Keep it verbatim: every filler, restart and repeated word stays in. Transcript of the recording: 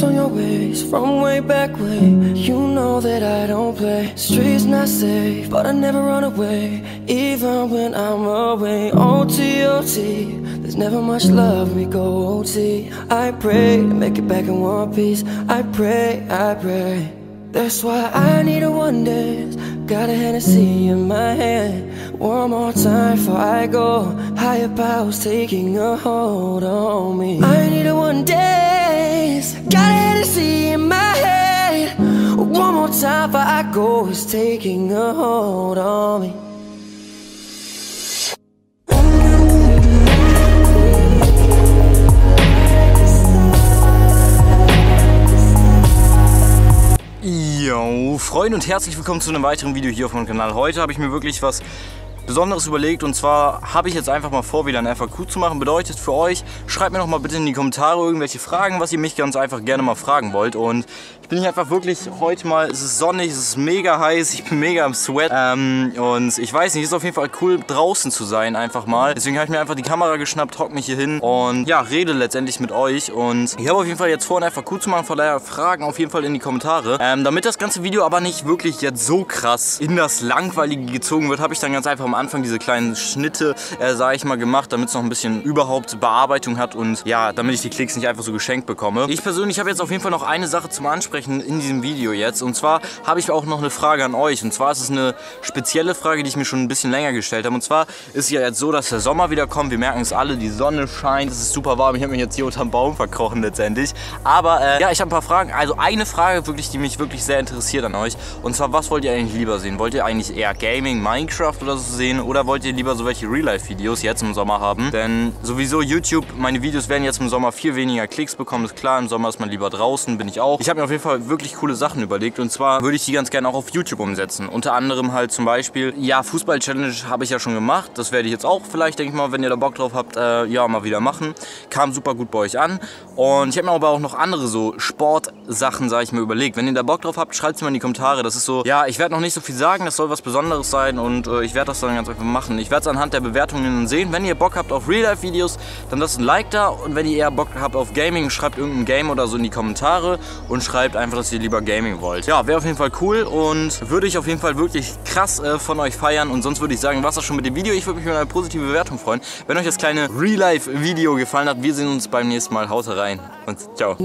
On your ways from way back way, you know that I don't play. Streets not safe, but I never run away, even when I'm away. O T O T, there's never much love, we go O T. I pray, make it back in one piece. I pray, I pray. That's why I need a one dance. Got a Hennessy in my hand. One more time before I go. Higher powers taking a hold on me. I need a one dance. Got a Hennessy in my hand. One more time before I go. It's taking a hold on me. Yo, Freunde, und herzlich willkommen zu einem weiteren Video hier auf meinem Kanal. Heute habe ich mir wirklich was Besonderes überlegt, und zwar habe ich jetzt einfach mal vor, wieder ein F A Q zu machen. Bedeutet für euch, schreibt mir noch mal bitte in die Kommentare irgendwelche Fragen, was ihr mich ganz einfach gerne mal fragen wollt. Und ich bin hier einfach wirklich heute mal, es ist sonnig, es ist mega heiß, ich bin mega im Sweat. Ähm, und ich weiß nicht, es ist auf jeden Fall cool, draußen zu sein einfach mal. Deswegen habe ich mir einfach die Kamera geschnappt, hock mich hier hin und ja, rede letztendlich mit euch. Und ich habe auf jeden Fall jetzt vor, ein F A Q zu machen, von daher Fragen auf jeden Fall in die Kommentare. Ähm, damit das ganze Video aber nicht wirklich jetzt so krass in das Langweilige gezogen wird, habe ich dann ganz einfach am Anfang diese kleinen Schnitte, äh, sage ich mal, gemacht, damit es noch ein bisschen überhaupt Bearbeitung hat und ja, damit ich die Klicks nicht einfach so geschenkt bekomme. Ich persönlich habe jetzt auf jeden Fall noch eine Sache zum Ansprechen in diesem Video jetzt, und zwar habe ich auch noch eine Frage an euch, und zwar ist es eine spezielle Frage, die ich mir schon ein bisschen länger gestellt habe, und zwar ist ja jetzt so, dass der Sommer wieder kommt, wir merken es alle, die Sonne scheint, es ist super warm, ich habe mich jetzt hier unterm Baum verkrochen letztendlich, aber äh, ja, ich habe ein paar Fragen, also eine Frage wirklich, die mich wirklich sehr interessiert an euch, und zwar, was wollt ihr eigentlich lieber sehen? Wollt ihr eigentlich eher Gaming, Minecraft oder so sehen? Oder wollt ihr lieber so welche Real-Life-Videos jetzt im Sommer haben? Denn sowieso YouTube, meine Videos werden jetzt im Sommer viel weniger Klicks bekommen, ist klar. Im Sommer ist man lieber draußen, bin ich auch. Ich habe mir auf jeden Fall wirklich coole Sachen überlegt, und zwar würde ich die ganz gerne auch auf YouTube umsetzen. Unter anderem halt zum Beispiel, ja, Fußball-Challenge habe ich ja schon gemacht. Das werde ich jetzt auch vielleicht, denke ich mal, wenn ihr da Bock drauf habt, äh, ja, mal wieder machen. Kam super gut bei euch an. Und ich habe mir aber auch noch andere so Sportsachen, sage ich mir, überlegt. Wenn ihr da Bock drauf habt, schreibt es mir in die Kommentare. Das ist so, ja, ich werde noch nicht so viel sagen, das soll was Besonderes sein, und äh, ich werde das dann ganz einfach machen. Ich werde es anhand der Bewertungen sehen. Wenn ihr Bock habt auf Real-Life-Videos, dann lasst ein Like da, und wenn ihr eher Bock habt auf Gaming, schreibt irgendein Game oder so in die Kommentare und schreibt einfach, dass ihr lieber Gaming wollt. Ja, wäre auf jeden Fall cool und würde ich auf jeden Fall wirklich krass äh, von euch feiern, und sonst würde ich sagen, was das schon mit dem Video. Ich würde mich über eine positive Bewertung freuen. Wenn euch das kleine Real-Life-Video gefallen hat, wir sehen uns beim nächsten Mal. Haut rein und ciao.